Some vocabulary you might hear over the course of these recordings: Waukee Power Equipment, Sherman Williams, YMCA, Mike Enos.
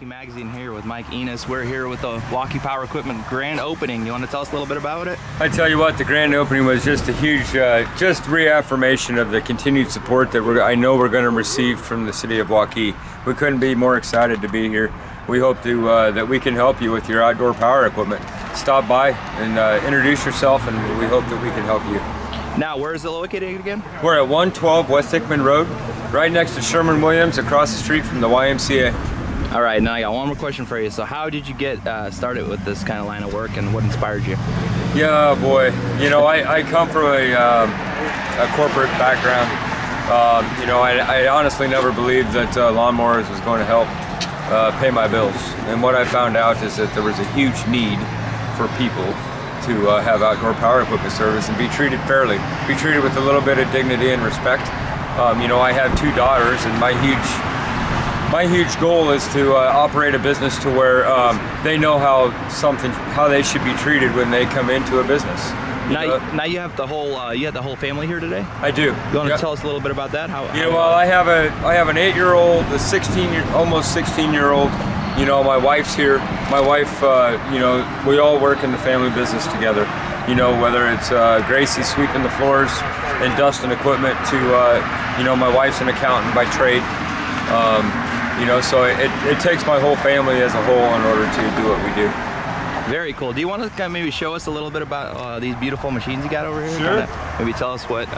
Waukee Magazine here with Mike Enos. We're here with the Waukee Power Equipment grand opening. You want to tell us a little bit about it? I tell you what, the grand opening was just a huge, reaffirmation of the continued support that I know we're going to receive from the city of Waukee. We couldn't be more excited to be here. We hope to, that we can help you with your outdoor power equipment. Stop by and introduce yourself, and we hope that we can help you. Now, where is it located again? We're at 112 West Hickman Road, right next to Sherman Williams, across the street from the YMCA. All right, now I got one more question for you. So how did you get started with this kind of line of work, and what inspired you? Yeah, boy, you know, I come from a corporate background. You know, I honestly never believed that lawnmowers was going to help pay my bills. And what I found out is that there was a huge need for people to have outdoor power equipment service and be treated fairly, be treated with a little bit of dignity and respect. You know, I have two daughters, and my huge goal is to operate a business to where they know how they should be treated when they come into a business. Now you have the whole family here today. I do. You want to tell us a little bit about that? How? Yeah. Well, I have an 8-year-old, a 16-year-old. You know, my wife's here. My wife, you know, we all work in the family business together. You know, whether it's Gracie sweeping the floors and dusting equipment to, you know, my wife's an accountant by trade. You know, so it takes my whole family as a whole in order to do what we do. Very cool. Do you want to kind of maybe show us a little bit about these beautiful machines you got over here? Sure. Maybe tell us what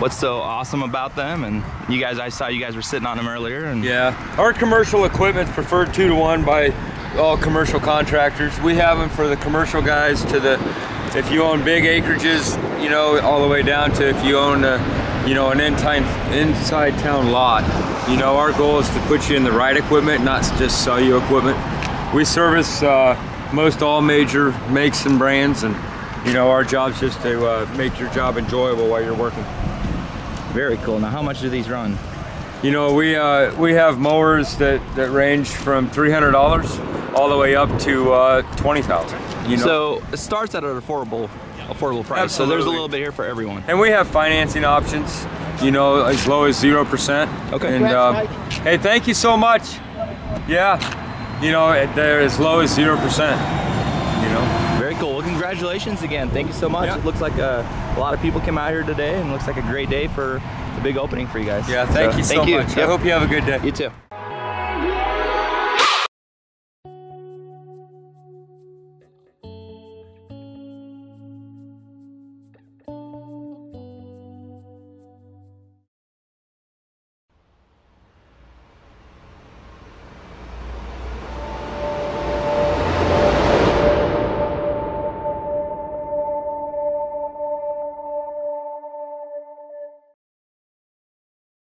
what's so awesome about them. And you guys, I saw you guys were sitting on them earlier. And yeah, our commercial equipment's preferred 2-to-1 by all commercial contractors. We have them for the commercial guys to the, if you own big acreages, you know, all the way down to if you own you know, an inside town lot. You know, our goal is to put you in the right equipment, not just sell you equipment. We service most all major makes and brands, and you know, our job's just to make your job enjoyable while you're working. Very cool. Now, how much do these run? You know, we have mowers that range from $300 all the way up to $20,000. You know, so it starts at an affordable price. Absolutely. So there's a little bit here for everyone. And we have financing options. You know, as low as 0%. Okay. And hey, thank you so much. Yeah, you know, they're as low as 0%. You know. Very cool. Well, congratulations again. Thank you so much. Yeah. It looks like a lot of people came out here today, and it looks like a great day for the big opening for you guys. Yeah. Thank you so much. I hope you have a good day. You too.